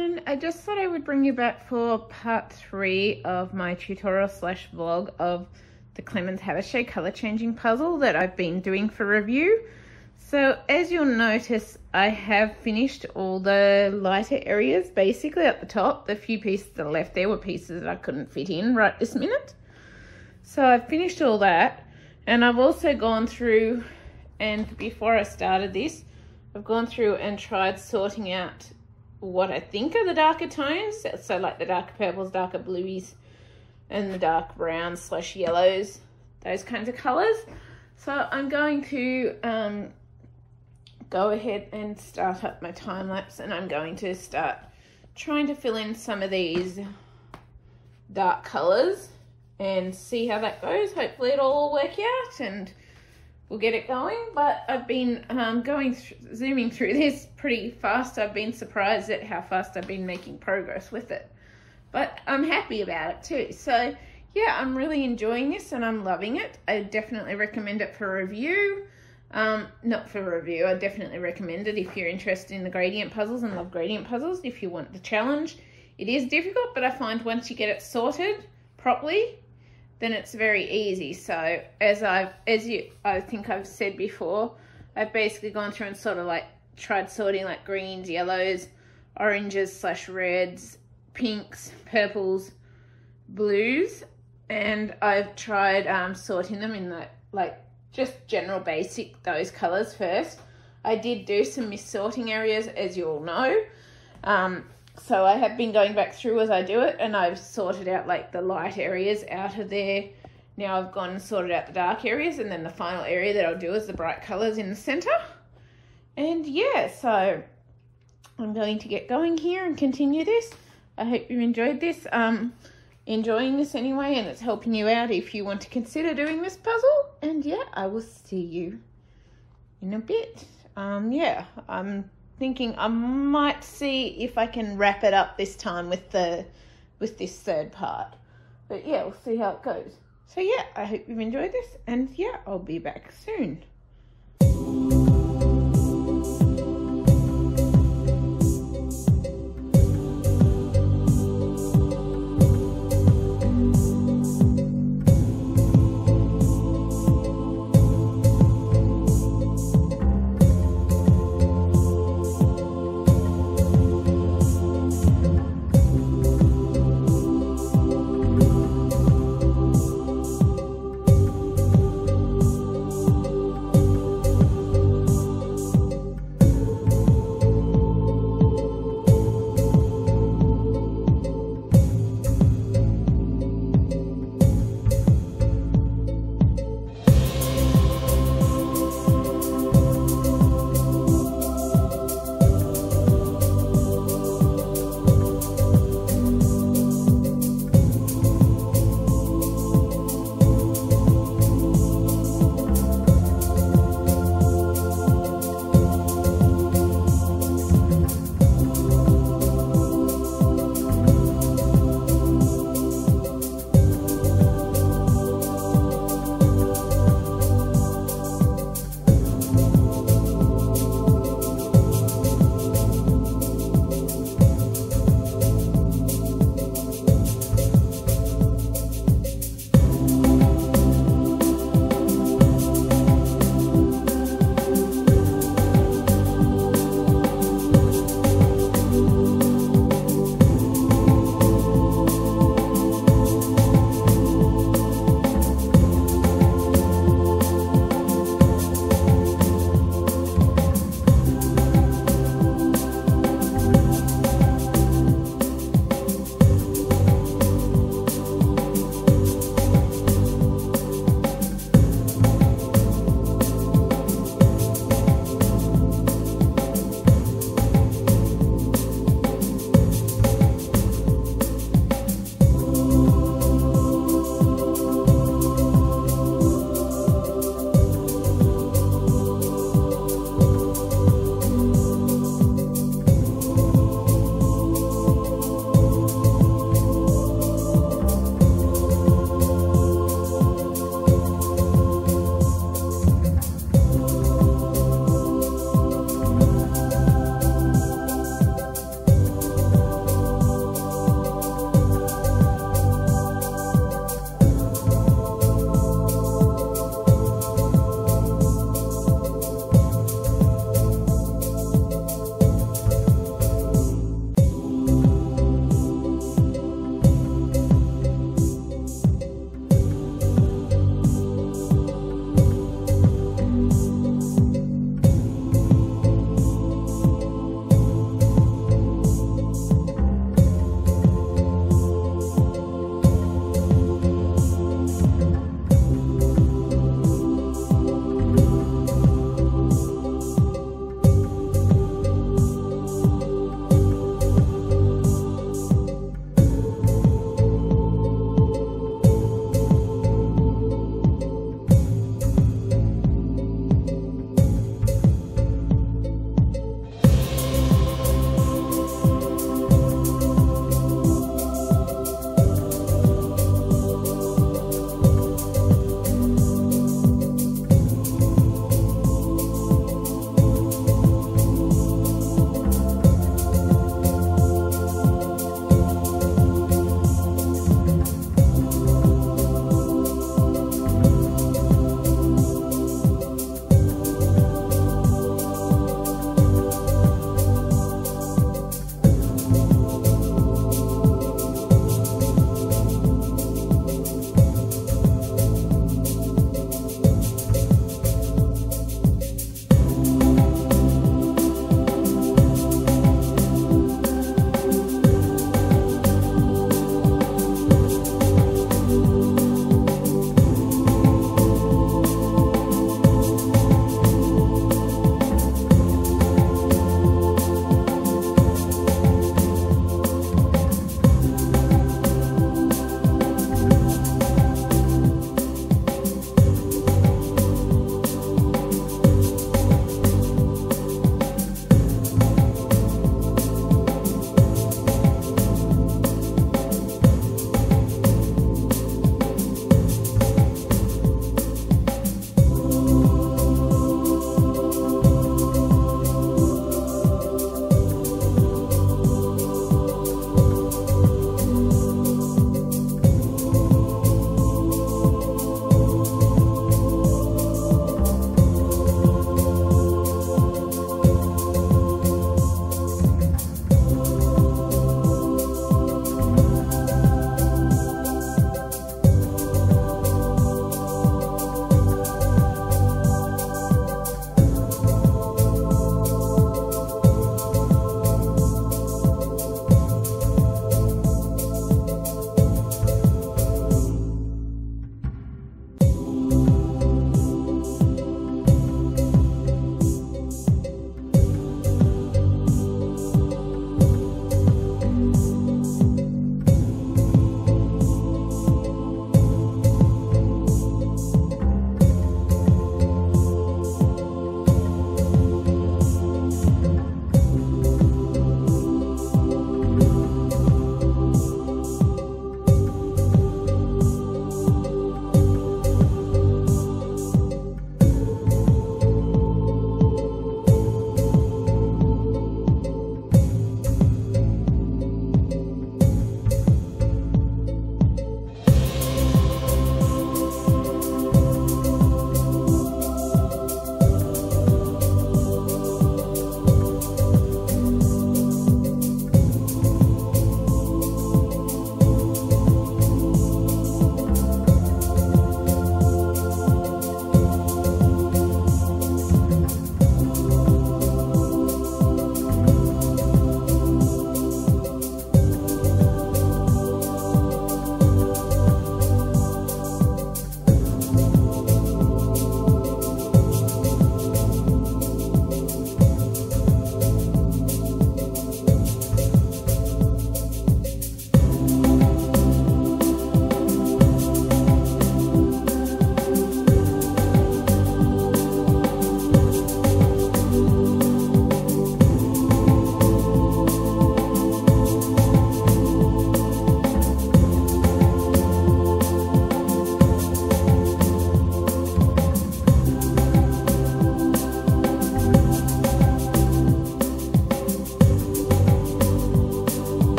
everyone. I just thought I would bring you back for part 3 of my tutorial slash vlog of the Clemens Habicht color changing puzzle that I've been doing for review. So as you'll notice, I have finished all the lighter areas basically at the top. The few pieces that are left there were pieces that I couldn't fit in right this minute. So I've finished all that, and I've also gone through, and before I started this, I've gone through and tried sorting out what I think are the darker tones, so like the darker purples, darker blues, and the dark browns slash yellows, those kinds of colors. So I'm going to go ahead and start up my time lapse, and I'm going to start trying to fill in some of these dark colors and see how that goes. Hopefully it'll all work out and we'll get it going. But I've been zooming through this pretty fast. I've been surprised at how fast I've been making progress with it, but I'm happy about it too. So yeah, I'm really enjoying this and I'm loving it. I definitely recommend it for review. Not for review, I definitely recommend it if you're interested in the gradient puzzles and love gradient puzzles, if you want the challenge. It is difficult, but I find once you get it sorted properly, then it's very easy. So I think I've said before, I've basically gone through and sort of like tried sorting like greens, yellows, oranges slash reds, pinks, purples, blues, and I've tried sorting them in the, like just general basic, those colors first. I did do some missorting areas, as you all know. So I have been going back through as I do it, and I've sorted out like the light areas out of there. Now I've gone and sorted out the dark areas, and then the final area that I'll do is the bright colors in the center. And yeah, so I'm going to get going here and continue this. I hope you enjoyed this, enjoying this anyway, and it's helping you out if you want to consider doing this puzzle. And yeah, I will see you in a bit. Yeah, I'm thinking I might see if I can wrap it up this time with this third part, but yeah, we'll see how it goes. So yeah, I hope you've enjoyed this, and yeah, I'll be back soon.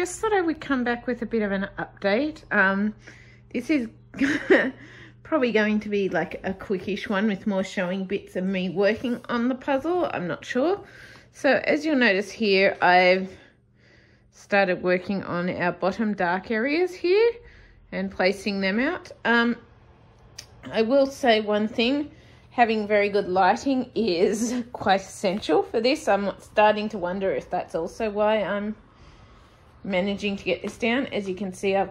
just thought I would come back with a bit of an update. This is probably going to be like a quickish one with more showing bits of me working on the puzzle. I'm not sure. So as you'll notice here, I've started working on our bottom dark areas here and placing them out. I will say one thing, having very good lighting is quite essential for this. I'm starting to wonder if that's also why I'm managing to get this down. As you can see, I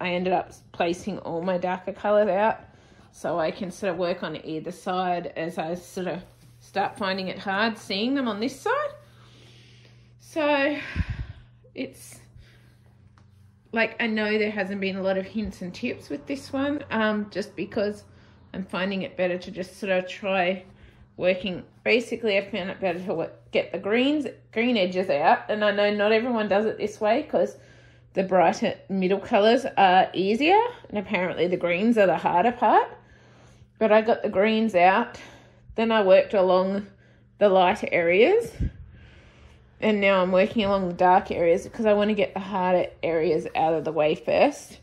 ended up placing all my darker colors out so I can sort of work on either side as I sort of start finding it hard seeing them on this side. So it's like, I know there hasn't been a lot of hints and tips with this one, just because I'm finding it better to just sort of try working. Basically, I found it better to get the green edges out. And I know not everyone does it this way because the brighter middle colours are easier. And apparently the greens are the harder part. But I got the greens out. Then I worked along the lighter areas. And now I'm working along the dark areas because I want to get the harder areas out of the way first.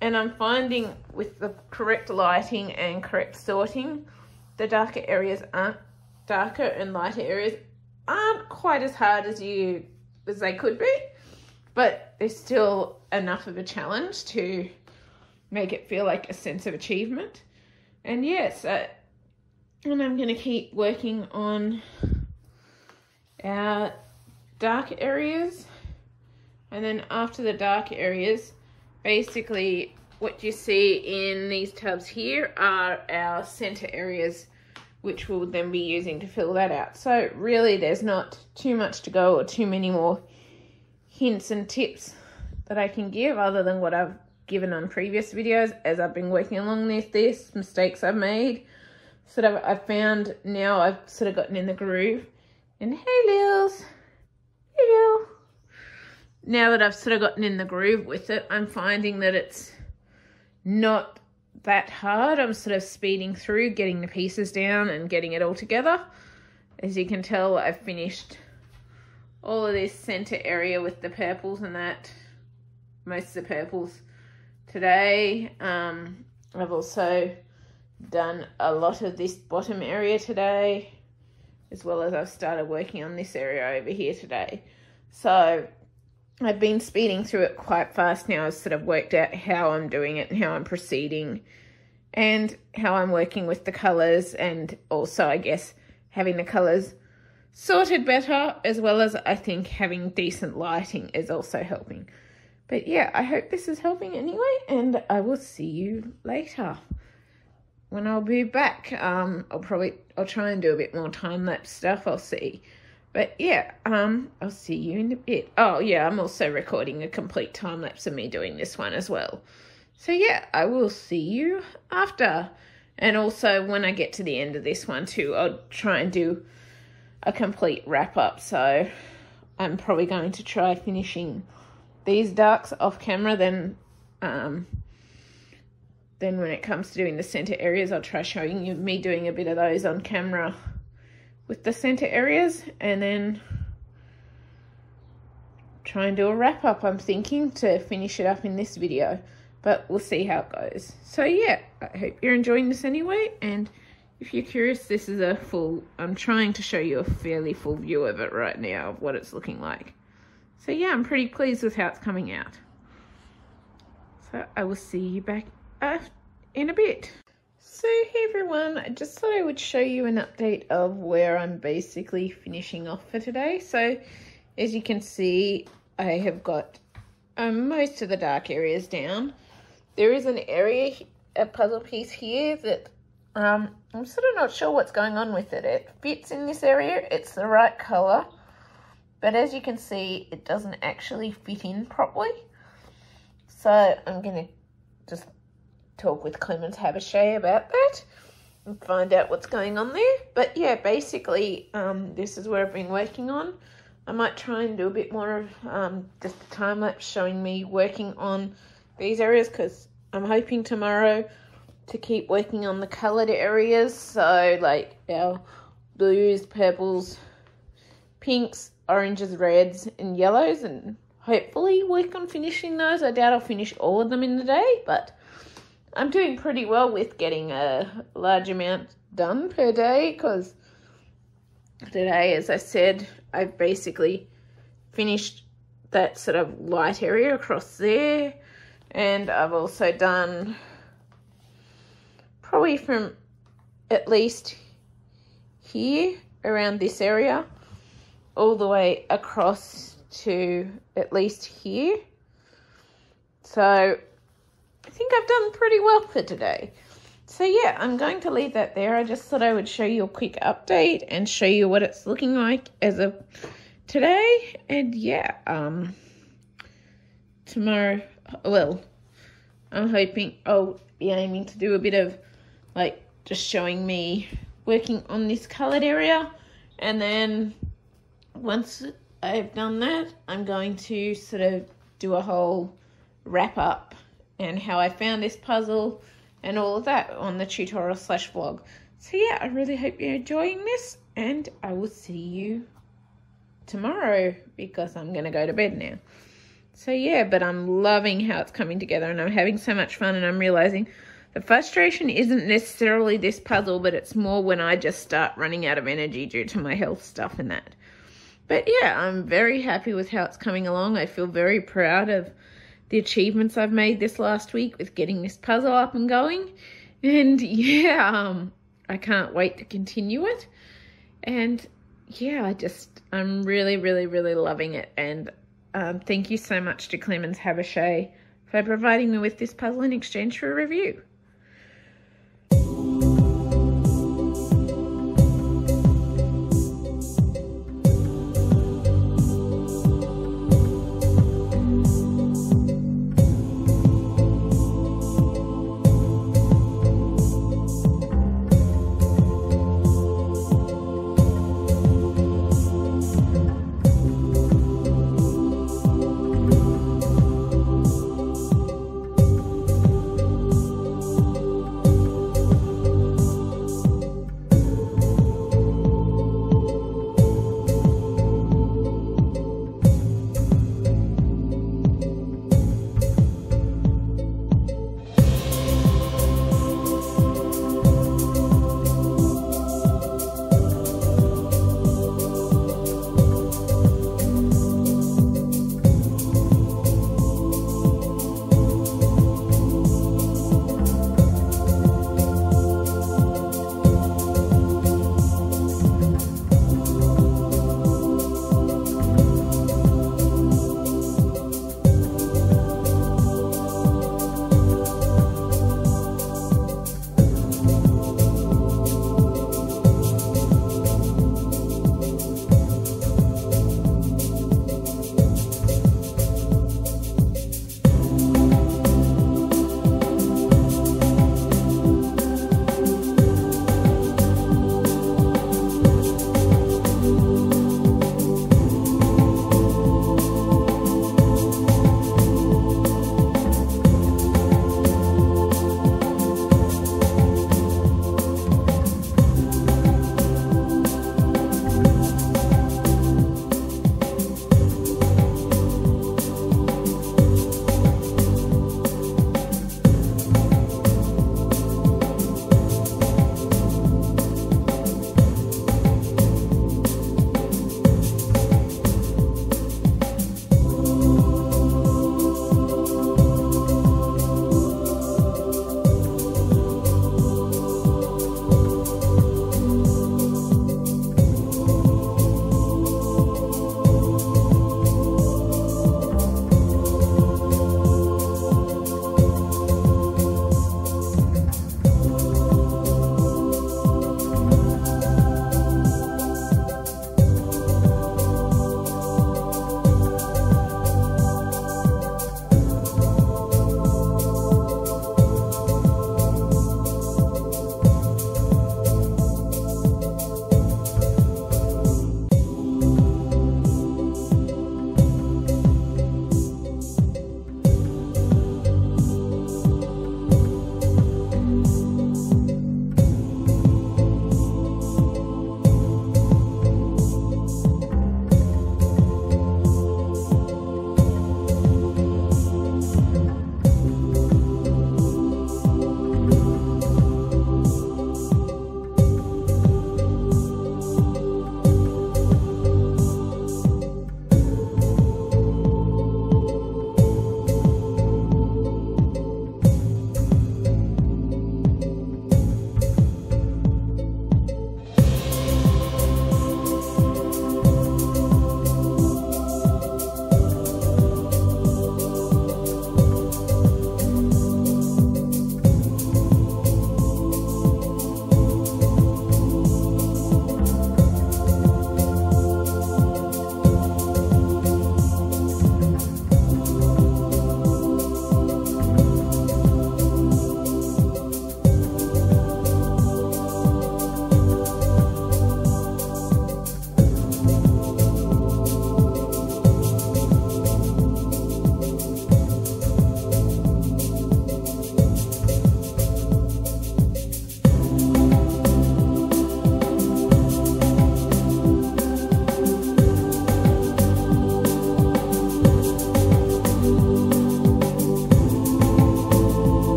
And I'm finding with the correct lighting and correct sorting, the darker areas aren't darker and lighter areas aren't quite as hard as they could be, but there's still enough of a challenge to make it feel like a sense of achievement. And yes, and I'm going to keep working on our dark areas, and then after the dark areas, basically, what you see in these tubs here are our center areas, which we'll then be using to fill that out. So really, there's not too much to go or too many more hints and tips that I can give other than what I've given on previous videos as I've been working along with this, mistakes I've made. Sort of, I've found now I've sort of gotten in the groove. And hey, Lils. Hey, Lil. Now that I've sort of gotten in the groove with it, I'm finding that it's not that hard. I'm sort of speeding through, getting the pieces down and getting it all together. As you can tell, I've finished all of this center area with the purples and that, most of the purples today. I've also done a lot of this bottom area today, as well as I've started working on this area over here today. So I've been speeding through it quite fast now. I've sort of worked out how I'm doing it and how I'm proceeding and how I'm working with the colours, and also, I guess, having the colours sorted better, as well as I think having decent lighting is also helping. But yeah, I hope this is helping anyway, and I will see you later when I'll be back. I'll try and do a bit more time-lapse stuff, I'll see. But yeah, I'll see you in a bit. Oh yeah, I'm also recording a complete time lapse of me doing this one as well. So yeah, I will see you after. And also when I get to the end of this one too, I'll try and do a complete wrap up. So I'm probably going to try finishing these darks off camera. Then when it comes to doing the center areas, I'll try showing you me doing a bit of those on camera with the center areas, and then try and do a wrap up, I'm thinking, to finish it up in this video, but we'll see how it goes. So yeah, I hope you're enjoying this anyway, and if you're curious, this is a full, I'm trying to show you a fairly full view of it right now, of what it's looking like. So yeah, I'm pretty pleased with how it's coming out. So I will see you back in a bit. So hey everyone, I just thought I would show you an update of where I'm basically finishing off for today. So as you can see, I have got most of the dark areas down. There is an area, a puzzle piece here that I'm sort of not sure what's going on with it. It fits in this area, it's the right colour, but as you can see, it doesn't actually fit in properly. So I'm going to just talk with Clemens Habicht about that and find out what's going on there. But yeah, basically this is where I've been working on. I might try and do a bit more of just a time lapse showing me working on these areas, because I'm hoping tomorrow to keep working on the coloured areas, so like our blues, purples, pinks, oranges, reds and yellows, and hopefully work on finishing those. I doubt I'll finish all of them in the day, but I'm doing pretty well with getting a large amount done per day, because today, as I said, I've basically finished that sort of light area across there, and I've also done probably from at least here around this area all the way across to at least here. So I think I've done pretty well for today. So yeah, I'm going to leave that there. I just thought I would show you a quick update and show you what it's looking like as of today. And yeah, tomorrow, well, I'm hoping I'll be aiming to do a bit of like just showing me working on this coloured area, and then once I've done that, I'm going to sort of do a whole wrap up and how I found this puzzle and all of that on the tutorial slash vlog. So yeah, I really hope you're enjoying this, and I will see you tomorrow because I'm going to go to bed now. So yeah, but I'm loving how it's coming together, and I'm having so much fun, and I'm realising the frustration isn't necessarily this puzzle, but it's more when I just start running out of energy due to my health stuff and that. But yeah, I'm very happy with how it's coming along. I feel very proud of the achievements I've made this last week with getting this puzzle up and going. And yeah, I can't wait to continue it. And yeah, I'm really, really, really loving it. And thank you so much to Clemens Habicht for providing me with this puzzle in exchange for a review.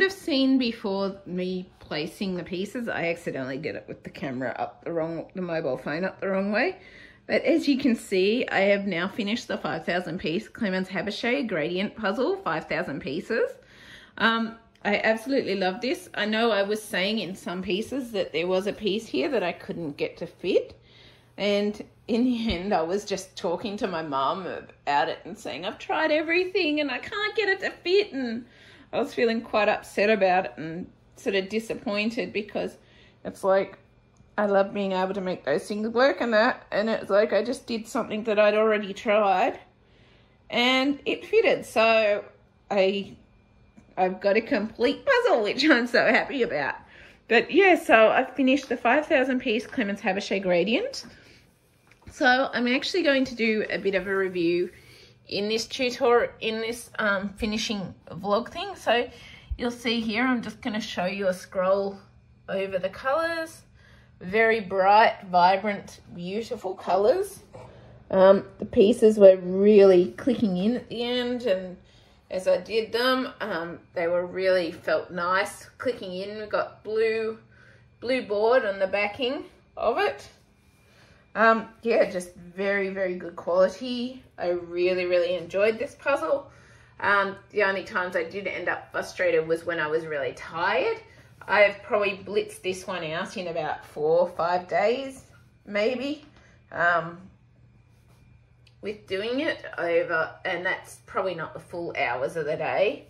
would have seen before me placing the pieces, I accidentally did it with the camera up the wrong, the mobile phone up the wrong way. But as you can see, I have now finished the 5,000 piece Clemens Habicht gradient puzzle, 5,000 pieces. I absolutely love this. I know I was saying in some pieces that there was a piece here that I couldn't get to fit. And in the end, I was just talking to my mum about it and saying, I've tried everything and I can't get it to fit. And I was feeling quite upset about it and sort of disappointed, because it's like, I love being able to make those things work and that. And it's like, I just did something that I'd already tried and it fitted. So I've got a complete puzzle, which I'm so happy about. But yeah, so I've finished the 5,000 piece Clemens Habicht gradient. So I'm actually going to do a bit of a review in this tutorial, in this finishing vlog thing. So you'll see here, I'm just going to show you a scroll over the colors. Very bright, vibrant, beautiful colors. The pieces were really clicking in at the end, and as I did them, they were really felt nice clicking in. We've got blue board on the backing of it. Yeah, just very, very good quality. I really, really enjoyed this puzzle. The only times I did end up frustrated was when I was really tired. I have probably blitzed this one out in about 4 or 5 days, maybe. With doing it over, and that's probably not the full hours of the day,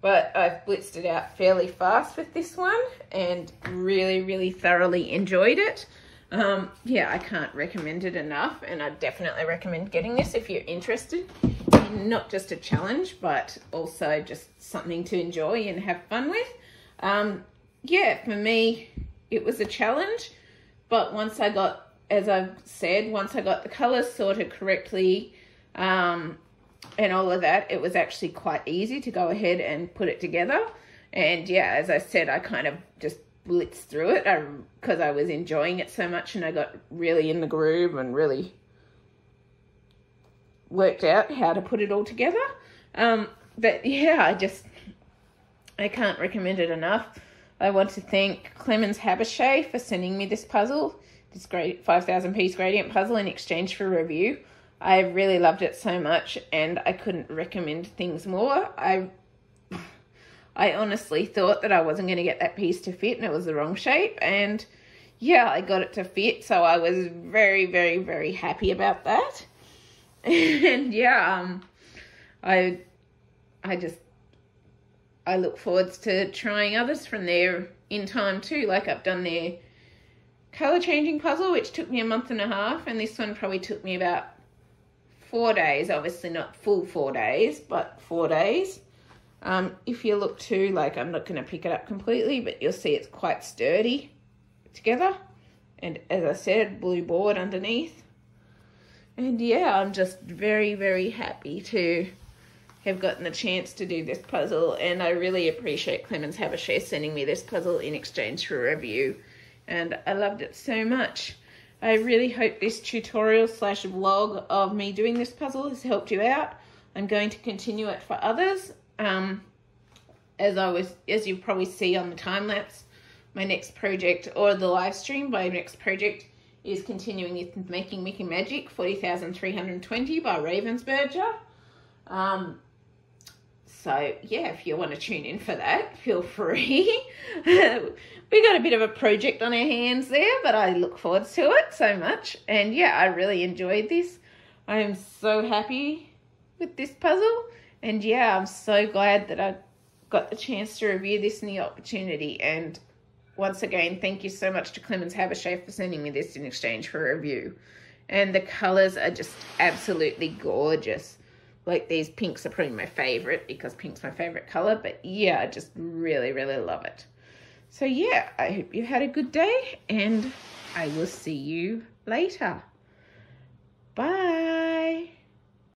but I've blitzed it out fairly fast with this one and really, really thoroughly enjoyed it. Yeah, I can't recommend it enough, and I definitely recommend getting this if you're interested in not just a challenge, but also just something to enjoy and have fun with. Yeah, for me, it was a challenge, but once I got, as I've said, once I got the colours sorted correctly and all of that, it was actually quite easy to go ahead and put it together. And yeah, as I said, I kind of just blitzed through it because I was enjoying it so much, and I got really in the groove and really worked out how to put it all together. But yeah, I can't recommend it enough. I want to thank Clemens Habicht for sending me this puzzle. This great 5,000 piece gradient puzzle in exchange for review. I really loved it so much, and I couldn't recommend things more. I honestly thought that I wasn't going to get that piece to fit, and it was the wrong shape, and yeah, I got it to fit, so I was very, very, very happy about that. And yeah, I look forward to trying others from there in time too, like I've done there. Color changing puzzle, which took me a month and a half, and this one probably took me about 4 days, obviously not full 4 days, but 4 days. If you look too, like, I'm not going to pick it up completely, but you'll see it's quite sturdy together, and as I said, blue board underneath. And yeah, I'm just very, very happy to have gotten the chance to do this puzzle, and I really appreciate Clemens Habicht sending me this puzzle in exchange for review. And I loved it so much. I really hope this tutorial / vlog of me doing this puzzle has helped you out. I'm going to continue it for others. As you probably see on the time lapse, my next project, or the live stream, my next project is continuing with Making Mickey Magic 40,320 by Ravensburger. So yeah, if you want to tune in for that, feel free. We got a bit of a project on our hands there, but I look forward to it so much. And yeah, I really enjoyed this. I am so happy with this puzzle. And yeah, I'm so glad that I got the chance to review this and the opportunity. And once again, thank you so much to Clemens Habicht for sending me this in exchange for a review. And the colours are just absolutely gorgeous. Like, these pinks are probably my favourite, because pink's my favourite colour. But yeah, I just really, really love it. So yeah, I hope you had a good day, and I will see you later. Bye.